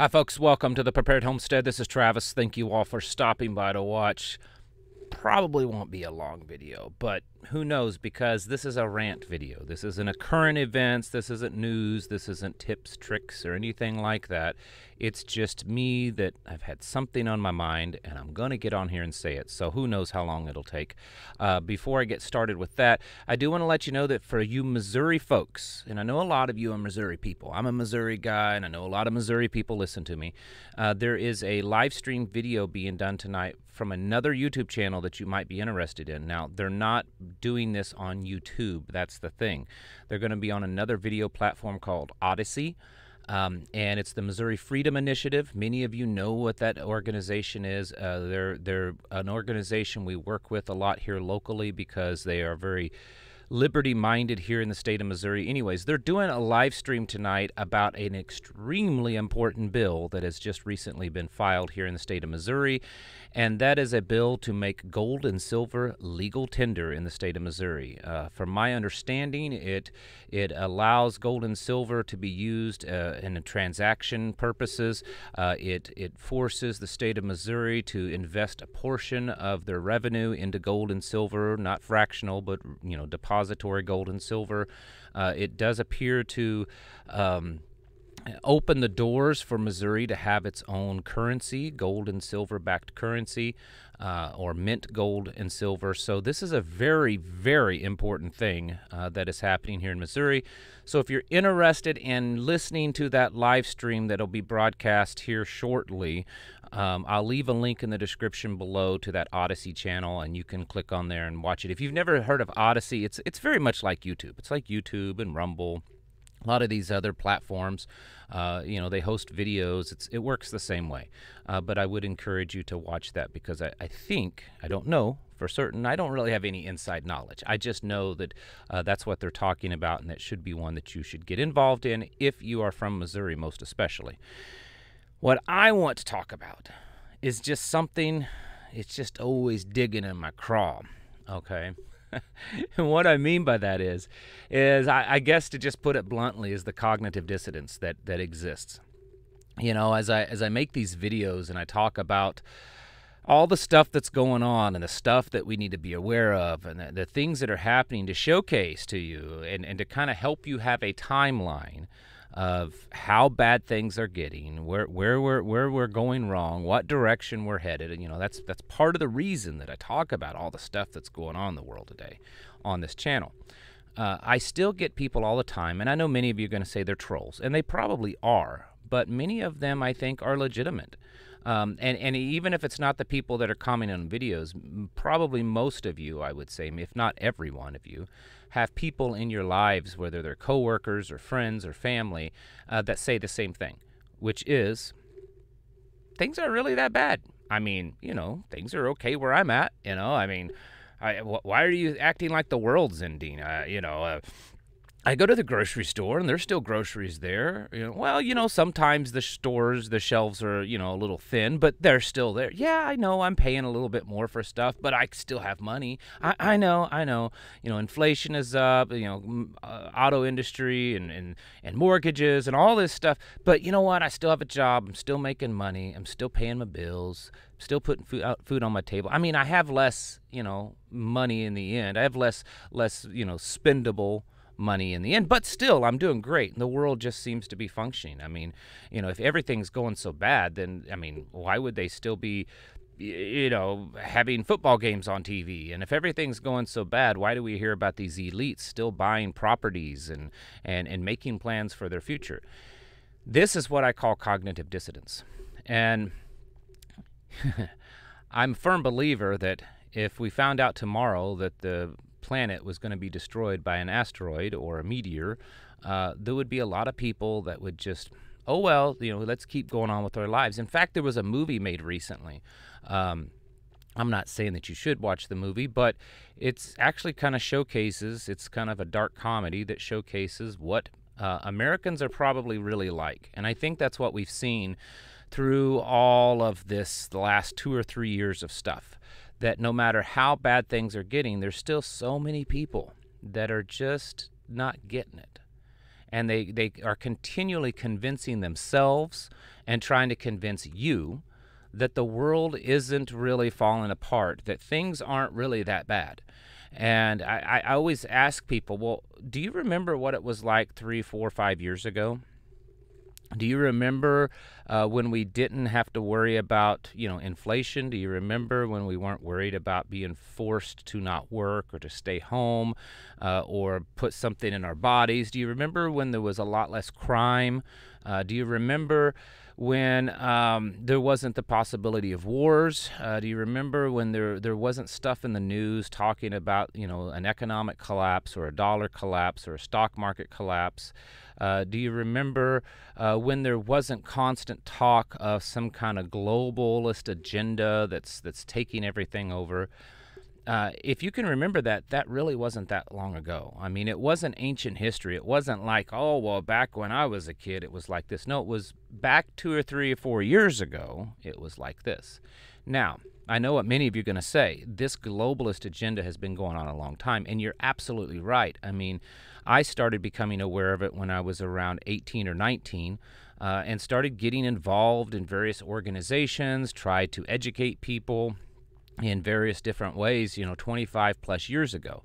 Hi folks, welcome to the Prepared Homestead. This is Travis. Thank you all for stopping by to watch. Probably won't be a long video, but who knows, because this is a rant video. This isn't a current events, this isn't news, this isn't tips, tricks, or anything like that. It's just me that I've had something on my mind and I'm gonna get on here and say it, so who knows how long it'll take. Before I get started with that, I do want to let you know that for you Missouri folks, and I know a lot of you are Missouri people, I'm a Missouri guy and I know a lot of Missouri people listen to me, there is a live stream video being done tonight from another YouTube channel that you might be interested in. Now, they're not doing this on YouTube, that's the thing. They're going to be on another video platform called Odysee, and it's the Missouri Freedom Initiative. Many of you know what that organization is. They're an organization we work with a lot here locally because they are very liberty-minded here in the state of Missouri. Anyways, they're doing a live stream tonight about an extremely important bill that has just recently been filed here in the state of Missouri, and that is a bill to make gold and silver legal tender in the state of Missouri. From my understanding, it allows gold and silver to be used in transaction purposes. It forces the state of Missouri to invest a portion of their revenue into gold and silver, not fractional, but you know, deposit. Gold and silver. It does appear to open the doors for Missouri to have its own currency, gold and silver backed currency, or mint gold and silver. So this is a very, very important thing that is happening here in Missouri. So if you're interested in listening to that live stream that'll be broadcast here shortly, I'll leave a link in the description below to that Odysee channel, and you can click on there and watch it. If you've never heard of Odysee, it's very much like YouTube. It's like YouTube and Rumble, a lot of these other platforms. You know, they host videos. It works the same way. But I would encourage you to watch that because I think, I don't know for certain, I don't really have any inside knowledge. I just know that that's what they're talking about, and that should be one that you should get involved in if you are from Missouri, most especially. What I want to talk about is just something, it's just always digging in my craw, okay? And what I mean by that is I guess to just put it bluntly, is the cognitive dissonance that exists. You know, as I make these videos and I talk about all the stuff that's going on and the stuff that we need to be aware of and the things that are happening to showcase to you and to kind of help you have a timeline of how bad things are getting, where we're going wrong, what direction we're headed, and you know, that's part of the reason that I talk about all the stuff that's going on in the world today on this channel. I still get people all the time, and I know many of you are going to say they're trolls, and they probably are, but many of them I think are legitimate. And even if it's not the people that are commenting on videos, probably most of you, I would say, if not every one of you, have people in your lives, whether they're coworkers or friends or family, that say the same thing, which is, things aren't really that bad. I mean, you know, things are okay where I'm at, you know, I mean, why are you acting like the world's ending, you know, I go to the grocery store and there's still groceries there. You know, well, you know, sometimes the shelves are, you know, a little thin, but they're still there. Yeah, I know I'm paying a little bit more for stuff, but I still have money. I know, you know, inflation is up, you know, auto industry and mortgages and all this stuff. But you know what? I still have a job. I'm still making money. I'm still paying my bills. Still putting food on my table. I mean, I have less, you know, money in the end. I have less, you know, spendable money in the end, but still I'm doing great, and the world just seems to be functioning. I mean, you know, if everything's going so bad, then I mean, why would they still be, you know, having football games on TV? And if everything's going so bad, why do we hear about these elites still buying properties and making plans for their future? This is what I call cognitive dissonance. And I'm a firm believer that if we found out tomorrow that the planet was going to be destroyed by an asteroid or a meteor, there would be a lot of people that would just, oh well, you know, let's keep going on with our lives. In fact, there was a movie made recently. I'm not saying that you should watch the movie, but it's actually kind of showcases, it's kind of a dark comedy that showcases what Americans are probably really like. And I think that's what we've seen through all of this, the last 2 or 3 years of stuff, that no matter how bad things are getting, there's still so many people that are just not getting it. and they are continually convincing themselves and trying to convince you that the world isn't really falling apart, that things aren't really that bad. And I always ask people, well, do you remember what it was like 3, 4, 5 years ago? Do you remember when we didn't have to worry about, you know, inflation? Do you remember when we weren't worried about being forced to not work or to stay home or put something in our bodies? Do you remember when there was a lot less crime? Do you remember when there wasn't the possibility of wars? Do you remember when there wasn't stuff in the news talking about, you know, an economic collapse or a dollar collapse or a stock market collapse? Do you remember when there wasn't constant talk of some kind of globalist agenda that's taking everything over? If you can remember that, that really wasn't that long ago. I mean, it wasn't ancient history. It wasn't like, oh, well, back when I was a kid, it was like this. No, it was back 2 or 3 or 4 years ago, it was like this. Now, I know what many of you are going to say. This globalist agenda has been going on a long time, and you're absolutely right. I mean, I started becoming aware of it when I was around 18 or 19. And started getting involved in various organizations, tried to educate people in various different ways, you know, 25 plus years ago.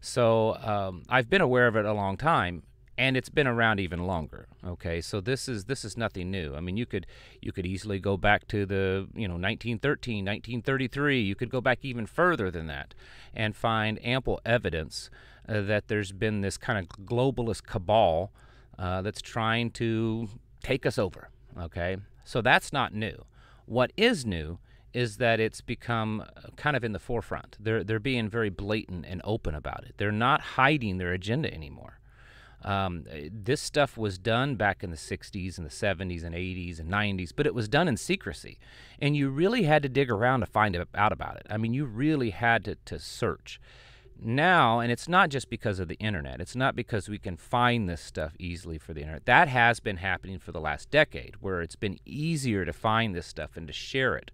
So I've been aware of it a long time, and it's been around even longer. Okay, so this is nothing new. I mean, you could easily go back to the, you know, 1913, 1933. You could go back even further than that and find ample evidence that there's been this kind of globalist cabal that's trying to take us over. Okay, so that's not new. What is new is that it's become kind of in the forefront. They're being very blatant and open about it. They're not hiding their agenda anymore. This stuff was done back in the 60s and the 70s and 80s and 90s, but it was done in secrecy. And you really had to dig around to find out about it. I mean, you really had to search. Now, and it's not just because of the internet, it's not because we can find this stuff easily for the internet. That has been happening for the last decade, where it's been easier to find this stuff and to share it.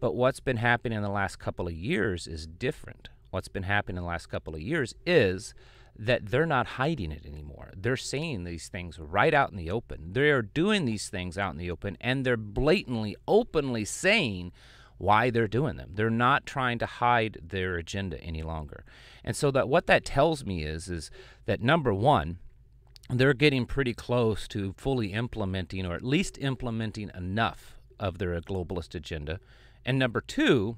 But what's been happening in the last couple of years is different. What's been happening in the last couple of years is that they're not hiding it anymore. They're saying these things right out in the open. They are doing these things out in the open, and they're blatantly, openly saying why they're doing them. They're not trying to hide their agenda any longer. And so that what that tells me is that, number one, they're getting pretty close to fully implementing, or at least implementing enough of their globalist agenda. And number two,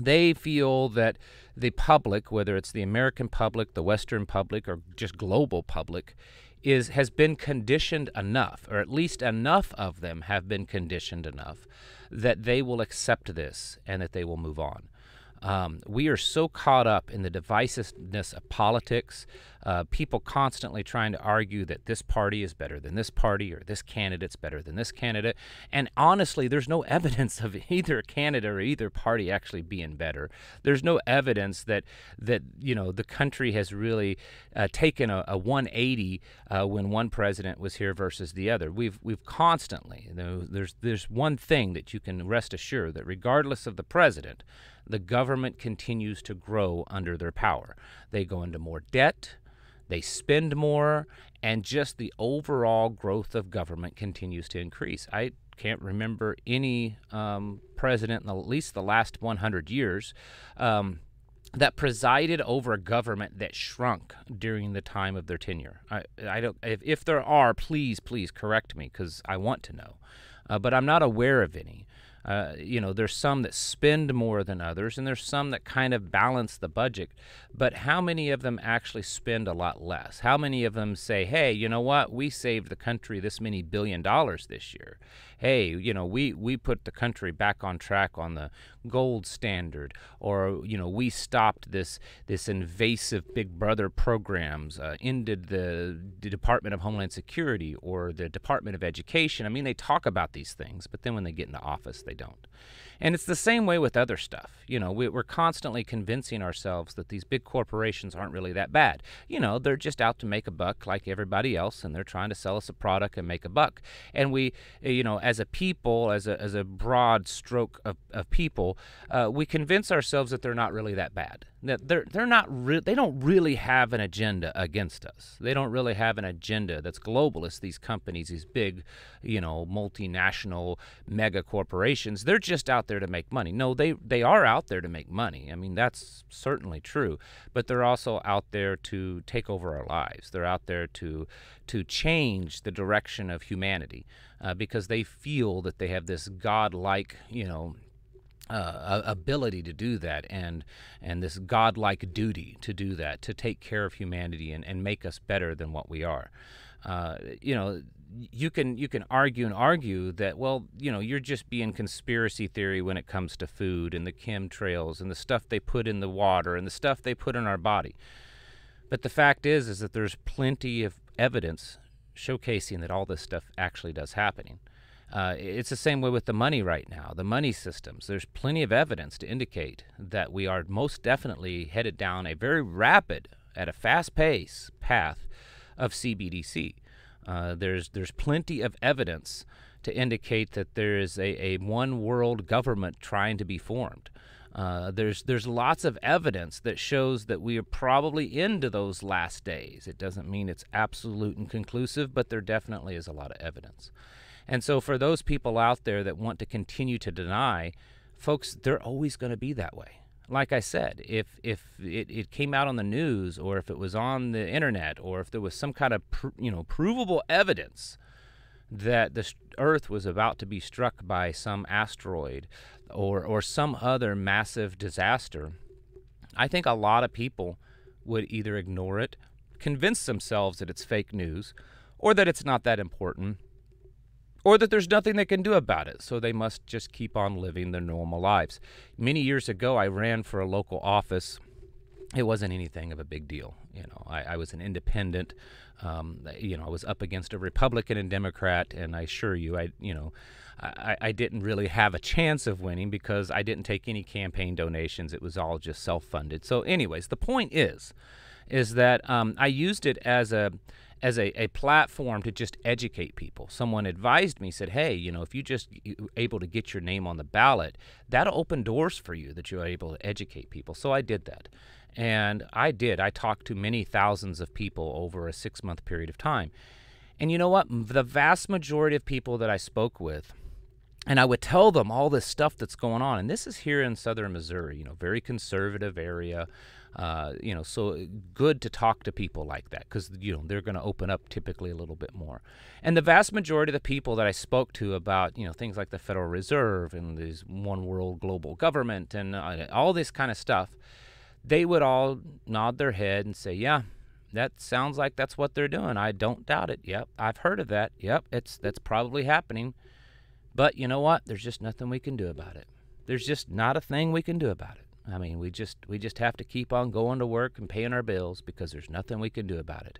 they feel that the public, whether it's the American public, the Western public, or just global public, has been conditioned enough, or at least enough of them have been conditioned enough, that they will accept this and that they will move on. We are so caught up in the divisiveness of politics, people constantly trying to argue that this party is better than this party, or this candidate's better than this candidate. And honestly, there's no evidence of either candidate or either party actually being better. There's no evidence that you know, the country has really taken a 180 when one president was here versus the other. We've constantly, you know, there's one thing that you can rest assured, that regardless of the president, the government continues to grow under their power. They go into more debt, they spend more, and just the overall growth of government continues to increase. I can't remember any president in at least the last 100 years that presided over a government that shrunk during the time of their tenure. I don't, if there are, please correct me, because I want to know. But I'm not aware of any. You know, there's some that spend more than others, and there's some that kind of balance the budget. But how many of them actually spend a lot less? How many of them say, hey, you know what, we saved the country this many $billion this year. Hey, you know, we put the country back on track on the gold standard, or, you know, we stopped this invasive Big Brother programs, ended the Department of Homeland Security or the Department of Education. I mean, they talk about these things, but then when they get into office, they don't. And it's the same way with other stuff. You know, we're constantly convincing ourselves that these big corporations aren't really that bad. You know, they're just out to make a buck like everybody else, and they're trying to sell us a product and make a buck. And we, you know, as a people, as a broad stroke of people, we convince ourselves that they're not really that bad. They don't really have an agenda against us. They don't really have an agenda that's globalist. These companies, these big, you know, multinational mega corporations, they're just out there to make money. No, they are out there to make money. I mean, that's certainly true. But they're also out there to take over our lives. They're out there to change the direction of humanity because they feel that they have this godlike, you know, ability to do that, and this godlike duty to do that, to take care of humanity and make us better than what we are. You know, you can argue that, well, you know, you're just being conspiracy theory when it comes to food and the chemtrails and the stuff they put in the water and the stuff they put in our body. But the fact is that there's plenty of evidence showcasing that all this stuff actually does happening. It's the same way with the money right now, the money systems. There's plenty of evidence to indicate that we are most definitely headed down a very rapid, at a fast pace, path of CBDC. There's plenty of evidence to indicate that there is a one world government trying to be formed. There's lots of evidence that shows that we are probably into those last days. It doesn't mean it's absolute and conclusive, but there definitely is a lot of evidence. And so for those people out there that want to continue to deny, folks, they're always going to be that way. Like I said, if it came out on the news, or if it was on the internet, or if there was some kind of provable evidence that the Earth was about to be struck by some asteroid or some other massive disaster, I think a lot of people would either ignore it, convince themselves that it's fake news, or that it's not that important, or that there's nothing they can do about it, so they must just keep on living their normal lives. Many years ago, I ran for a local office. It wasn't anything of a big deal. You know, I was an independent. You know, I was up against a Republican and Democrat, and I assure you, I didn't really have a chance of winning because I didn't take any campaign donations. It was all just self-funded. So anyways, the point is that I used it as a platform to just educate people. Someone advised me, said, hey, you know, if you just able to get your name on the ballot, that'll open doors for you, that you're able to educate people. So I did that. And I did. I talked to many thousands of people over a 6-month period of time. And you know what? The vast majority of people that I spoke with, and I would tell them all this stuff that's going on. And this is here in southern Missouri, you know, very conservative area. You know, so good to talk to people like that because, you know, they're going to open up typically a little bit more. And the vast majority of the people that I spoke to about, you know, things like the Federal Reserve and this one world global government and all this kind of stuff, they would all nod their head and say, yeah, that sounds like that's what they're doing. I don't doubt it. Yep, I've heard of that. Yep, that's probably happening. But you know what? There's just nothing we can do about it. There's just not a thing we can do about it. I mean, we just have to keep on going to work and paying our bills because there's nothing we can do about it.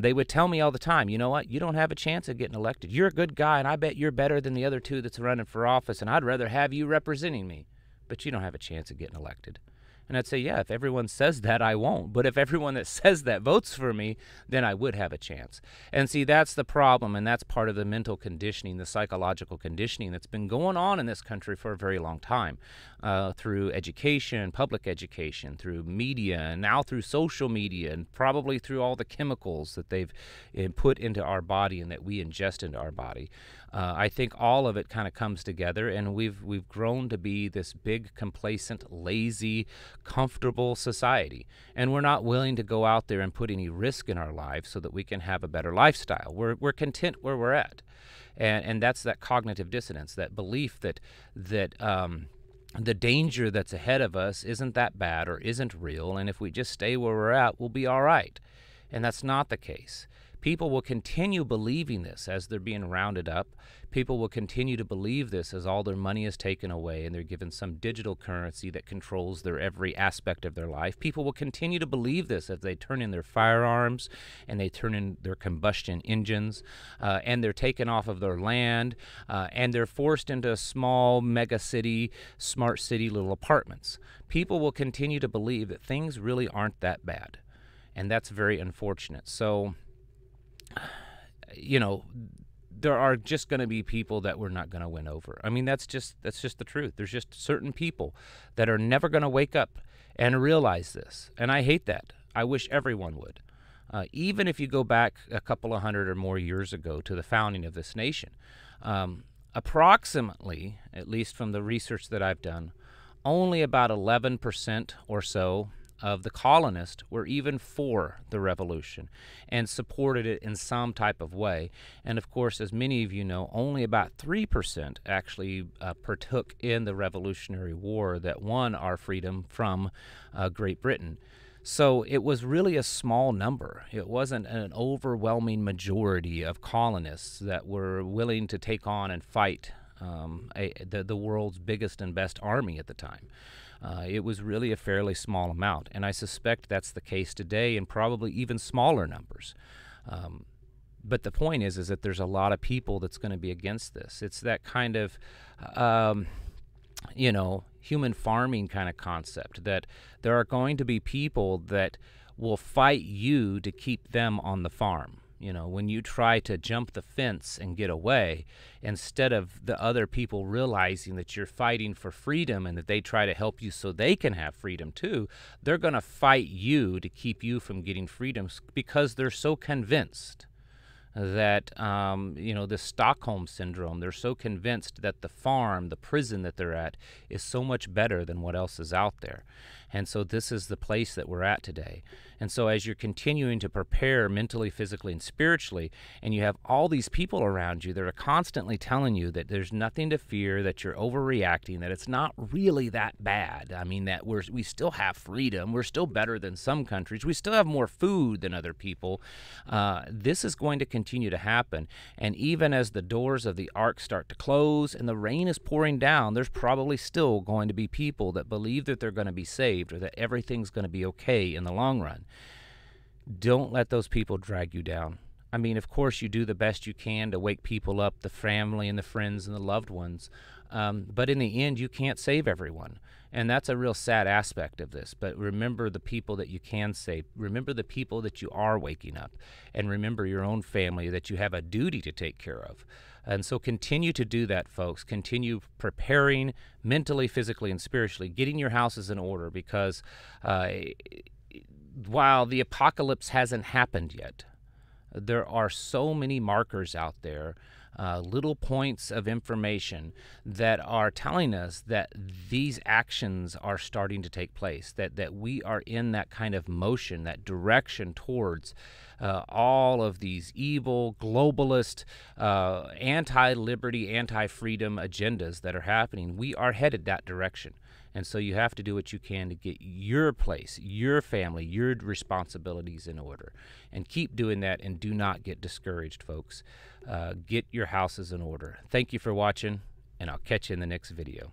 They would tell me all the time, you know what? You don't have a chance of getting elected. You're a good guy, and I bet you're better than the other two that's running for office, and I'd rather have you representing me. But you don't have a chance of getting elected. And I'd say, yeah, if everyone says that, I won't. But if everyone that says that votes for me, then I would have a chance. And see, that's the problem, and that's part of the mental conditioning, the psychological conditioning that's been going on in this country for a very long time, through education, public education, through media, and now through social media, and probably through all the chemicals that they've put into our body and that we ingest into our body. I think all of it kind of comes together, and we've grown to be this big, complacent, lazy, comfortable society, and we're not willing to go out there and put any risk in our lives so that we can have a better lifestyle. We're content where we're at, and that's that cognitive dissonance, that belief that the danger that's ahead of us isn't that bad or isn't real, and if we just stay where we're at, we'll be all right. And that's not the case. People will continue believing this as they're being rounded up. People will continue to believe this as all their money is taken away and they're given some digital currency that controls their every aspect of their life. People will continue to believe this as they turn in their firearms and they turn in their combustion engines and they're taken off of their land and they're forced into a small mega city, smart city little apartments. People will continue to believe that things really aren't that bad, and that's very unfortunate. So, you know, there are just going to be people that we're not going to win over. I mean, that's just the truth. There's just certain people that are never going to wake up and realize this. And I hate that. I wish everyone would. Even if you go back a couple of hundred or more years ago to the founding of this nation, approximately, at least from the research that I've done, only about 11% or so of the colonists were even for the revolution and supported it in some type of way. And of course, as many of you know, only about 3% actually partook in the Revolutionary War that won our freedom from Great Britain. So it was really a small number. It wasn't an overwhelming majority of colonists that were willing to take on and fight the world's biggest and best army at the time. It was really a fairly small amount, and I suspect that's the case today in probably even smaller numbers. But the point is that there's a lot of people that's going to be against this. It's that kind of, you know, human farming kind of concept that there are going to be people that will fight you to keep them on the farm. You know, when you try to jump the fence and get away, instead of the other people realizing that you're fighting for freedom and that they try to help you so they can have freedom too, they're going to fight you to keep you from getting freedom because they're so convinced that, you know, the Stockholm syndrome, they're so convinced that the farm, the prison that they're at is so much better than what else is out there. And so this is the place that we're at today. And so as you're continuing to prepare mentally, physically, and spiritually, and you have all these people around you that are constantly telling you that there's nothing to fear, that you're overreacting, that it's not really that bad. I mean, that we still have freedom. We're still better than some countries. We still have more food than other people. This is going to continue to happen. And even as the doors of the ark start to close and the rain is pouring down, there's probably still going to be people that believe that they're going to be saved or that everything's going to be okay in the long run. Don't let those people drag you down. I mean, of course, you do the best you can to wake people up, the family and the friends and the loved ones. But in the end, you can't save everyone. And that's a real sad aspect of this. But remember the people that you can save. Remember the people that you are waking up. And remember your own family that you have a duty to take care of. And so continue to do that, folks. Continue preparing mentally, physically, and spiritually. Getting your houses in order because while the apocalypse hasn't happened yet, there are so many markers out there, little points of information that are telling us that these actions are starting to take place, that we are in that kind of motion, that direction towards all of these evil, globalist, anti-liberty, anti-freedom agendas that are happening. We are headed that direction. And so you have to do what you can to get your place, your family, your responsibilities in order. And keep doing that and do not get discouraged, folks. Get your houses in order. Thank you for watching, and I'll catch you in the next video.